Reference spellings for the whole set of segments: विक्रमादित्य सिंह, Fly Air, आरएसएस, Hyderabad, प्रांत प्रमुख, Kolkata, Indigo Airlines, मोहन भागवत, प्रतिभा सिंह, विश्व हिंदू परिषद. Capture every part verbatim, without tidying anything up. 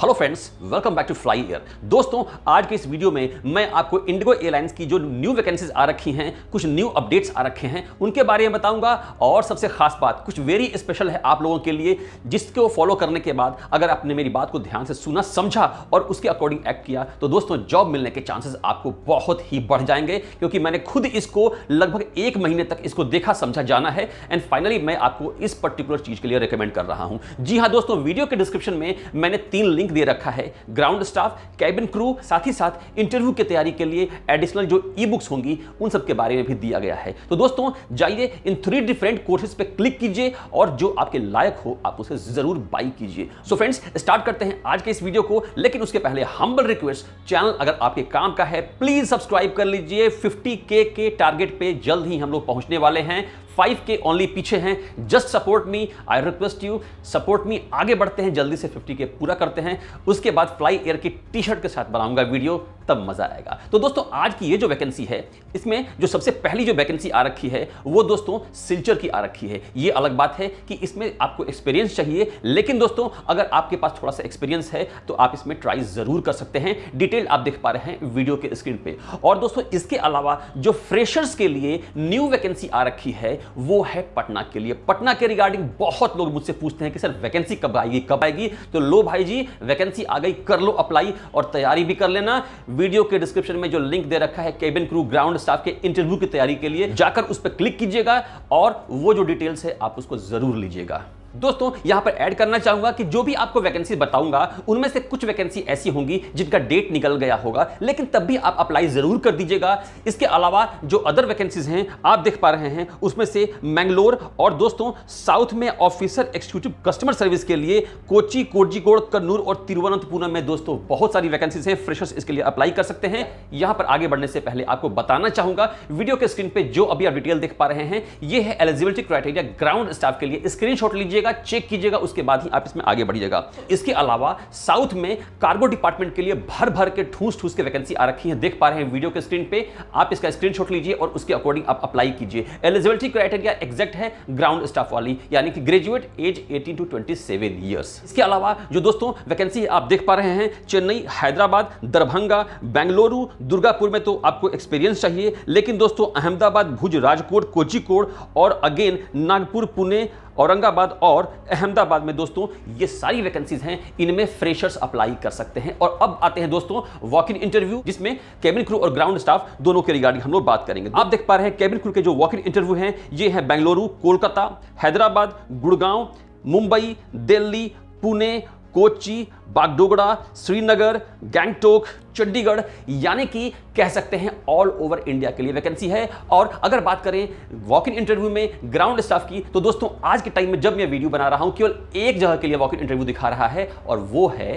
Hello friends, welcome back to fly air. दोस्तों, आज के इस वीडियो में मैं आपको इंडिगो एयरलाइंस की जो न्यू वैकेंसीज आ रखी हैं, कुछ न्यू अपडेट्स आ रखे हैं, उनके बारे में बताऊंगा। और सबसे खास बात, कुछ वेरी स्पेशल है आप लोगों के लिए, जिसको फॉलो करने के बाद अगर आपने मेरी बात को ध्यान से सुना, समझा और उसके अकॉर्डिंग एक्ट किया तो दोस्तों जॉब मिलने के चांसेस आपको बहुत ही बढ़ जाएंगे, क्योंकि मैंने खुद इसको लगभग एक महीने तक इसको देखा, समझा, जाना है। एंड फाइनली मैं आपको इस पर्टिकुलर चीज के लिए रिकमेंड कर रहा हूँ। जी हाँ दोस्तों, वीडियो के डिस्क्रिप्शन में मैंने तीन लिंक दे रखा है, ग्राउंड स्टाफ, कैबिन क्रू, साथ ही साथ इंटरव्यू की तैयारी के लिए एडिशनल जो ई बुक्स होंगी उन सब के बारे में भी दिया गया है। तो दोस्तों जाइए, इन थ्री डिफरेंट कोर्सेज पे क्लिक कीजिए और जो आपके लायक हो आप उसे जरूर बाई कीजिए। सो फ्रेंड्स, स्टार्ट करते हैं आज के इस वीडियो को, लेकिन उसके पहले हम्बल रिक्वेस्ट, चैनल अगर आपके काम का है प्लीज सब्सक्राइब कर लीजिए। फिफ्टी के के टारगेट पे जल्द ही हम लोग पहुंचने वाले हैं, फाइव के ओनली पीछे हैं। Just support me, I request you, support me. आगे बढ़ते हैं, जल्दी से फिफ्टी के पूरा करते हैं, उसके बाद फ्लाई एयर की टी शर्ट के साथ बनाऊंगा वीडियो, तब मजा आएगा। तो दोस्तों आज की ये जो वैकेंसी है, इसमें जो सबसे पहली जो वैकेंसी आ रखी है वो दोस्तों सिलचर की आ रखी है। ये अलग बात है कि इसमें आपको एक्सपीरियंस चाहिए, लेकिन दोस्तों अगर आपके पास थोड़ा सा एक्सपीरियंस है तो आप इसमें ट्राई जरूर कर सकते हैं। डिटेल आप देख पा रहे हैं वीडियो के स्क्रीन पर। और दोस्तों इसके अलावा जो फ्रेशर्स के लिए न्यू वैकेंसी आ रखी है वो है पटना के लिए। पटना के रिगार्डिंग बहुत लोग मुझसे पूछते हैं कि सर वैकेंसी कब आएगी, कब आएगी? तो लो भाई जी, वैकेंसी आ गई, कर लो अप्लाई और तैयारी भी कर लेना। वीडियो के डिस्क्रिप्शन में जो लिंक दे रखा है केबिन क्रू, ग्राउंड स्टाफ के इंटरव्यू की तैयारी के लिए, जाकर उस पर क्लिक कीजिएगा और वो जो डिटेल्स है आप उसको जरूर लीजिएगा। दोस्तों यहां पर ऐड करना चाहूंगा कि जो भी आपको वैकेंसी बताऊंगा उनमें से कुछ वैकेंसी ऐसी होंगी जिनका डेट निकल गया होगा, लेकिन तब भी आप अप्लाई जरूर कर दीजिएगा। इसके अलावा जो अदर वैकेंसीज हैं आप देख पा रहे हैं, उसमें से मैंगलोर और दोस्तों साउथ में ऑफिसर एग्जीक्यूटिव कस्टमर सर्विस के लिए कोची, कोझिकोड, कन्नूर और तिरुवनंतपुरम में दोस्तों बहुत सारी वैकेंसीज हैं। फ्रेशर्स इसके लिए अप्लाई कर सकते हैं। यहां पर आगे बढ़ने से पहले आपको बताना चाहूंगा, वीडियो के स्क्रीन पर जो अभी आप डिटेल देख पा रहे हैं ये है एलिजिबिलिटी क्राइटेरिया ग्राउंड स्टाफ के लिए। स्क्रीनशॉट लीजिए, चेक कीजिएगा, उसके बाद ही आप इसमें आगे बढ़िएगा। इसके अलावा साउथ में कार्गो डिपार्टमेंट के लिए भर भर के, ठूस ठूस के वैकेंसी आ रखी है, देख पा रहे हैं वीडियो के स्क्रीन पे। आप इसका स्क्रीनशॉट लीजिए और उसके अकॉर्डिंग आप अप्लाई कीजिए। एलिजिबिलिटी क्राइटेरिया एग्जैक्ट है ग्राउंड स्टाफ वाली, यानी कि ग्रेजुएट एज अठारह टू सत्ताईस इयर्स। इसके अलावा जो दोस्तों वैकेंसी आप देख पा रहे हैं चेन्नई, हैदराबाद, दरभंगा, बेंगलुरु, दुर्गापुर में तो आपको एक्सपीरियंस चाहिए, लेकिन दोस्तों अहमदाबाद, भुज, राजकोट, कोझिकोड और अगेन नागपुर, पुणे, औरंगाबाद और अहमदाबाद में दोस्तों ये सारी वैकेंसीज हैं। इनमें फ्रेशर्स अप्लाई कर सकते हैं। और अब आते हैं दोस्तों वॉक इन इंटरव्यू, जिसमें केबिन क्रू और ग्राउंड स्टाफ दोनों के रिगार्डिंग हम लोग बात करेंगे। आप देख पा रहे हैं केबिन क्रू के जो वॉक इन इंटरव्यू हैं ये हैं बेंगलुरु, कोलकाता, हैदराबाद, गुड़गांव, मुंबई, दिल्ली, पुणे, कोची, बागडोगरा, श्रीनगर, गैंगटोक, चंडीगढ़, यानी कि कह सकते हैं ऑल ओवर इंडिया के लिए वैकेंसी है। और अगर बात करें वॉक इन इंटरव्यू में ग्राउंड स्टाफ की, तो दोस्तों आज के टाइम में जब मैं वीडियो बना रहा हूं केवल एक जगह के लिए वॉक इन इंटरव्यू दिखा रहा है और वो है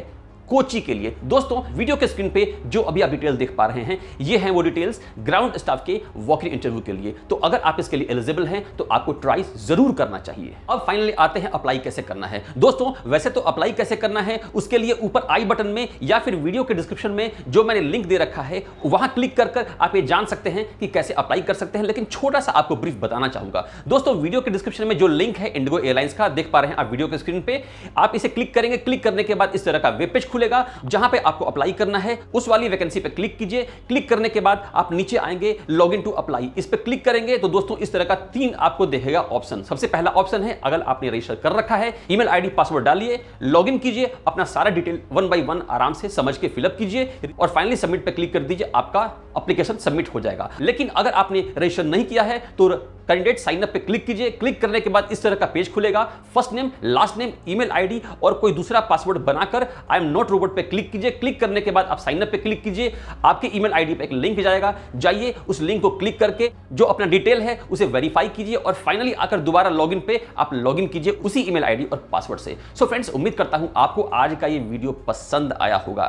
कोची के लिए। दोस्तों वीडियो के स्क्रीन पे जो अभी आप डिटेल देख पा रहे हैं ये हैं वो डिटेल्स ग्राउंड स्टाफ के वॉक इन इंटरव्यू के लिए। तो अगर आप इसके लिए एलिजिबल हैं तो आपको ट्राई जरूर करना चाहिए। अब फाइनली आते हैं अप्लाई कैसे करना है। दोस्तों वैसे तो अप्लाई कैसे करना है उसके लिए ऊपर आई बटन में या फिर वीडियो के डिस्क्रिप्शन में जो मैंने लिंक दे रखा है वहां क्लिक कर कर आप ये जान सकते हैं कि कैसे अप्लाई कर सकते हैं। लेकिन छोटा सा आपको ब्रीफ बताना चाहूंगा। दोस्तों वीडियो के डिस्क्रिप्शन में जो लिंक है इंडिगो एयरलाइंस का, देख पा रहे हैं आप वीडियो के स्क्रीन पे। आप इसे क्लिक करेंगे, क्लिक करने के बाद इस तरह का वेब पेज खुलेगा जहां पे आपको अप्लाई करना है। उस वाली वैकेंसी पे क्लिक कीजिए। क्लिक करने के बाद आप नीचे आएंगे लॉगिन टू अप्लाई, इस पे क्लिक करेंगे तो दोस्तों इस तरह का तीन आपको देखेगा ऑप्शन। सबसे पहला ऑप्शन है अगर आपने रजिस्टर कर रखा है, ईमेल आईडी, पासवर्ड डालिए, लॉगिन कीजिए, अपना सारा डिटेल वन बाय वन आराम से समझ के फिलअप कीजिए और फाइनली सबमिट पे क्लिक कर दीजिए, आपका एप्लीकेशन सबमिट हो जाएगा। लेकिन अगर आपने रजिस्टर नहीं किया है तो कैंडिडेट साइन अप पे क्लिक कीजिए। क्लिक करने के बाद इस तरह का पेज खुलेगा, first name, last name, email ID और कोई दूसरा पासवर्ड बनाकर आई एम नॉट रोबोट पे क्लिक कीजिए। क्लिक करने के बाद आप साइन अप पे क्लिक कीजिए, आपके ईमेल आईडी पे एक लिंक जाएगा, जाइए उस लिंक को क्लिक करके जो अपना डिटेल है उसे वेरीफाई कीजिए और फाइनली आकर दोबारा लॉगिन पे आप लॉगिन कीजिए उसी ईमेल आईडी और पासवर्ड से। सो फ्रेंड्स, उम्मीद करता हूं आपको आज का ये वीडियो पसंद आया होगा।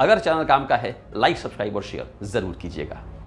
अगर चैनल काम का है लाइक, सब्सक्राइब और शेयर जरूर कीजिएगा।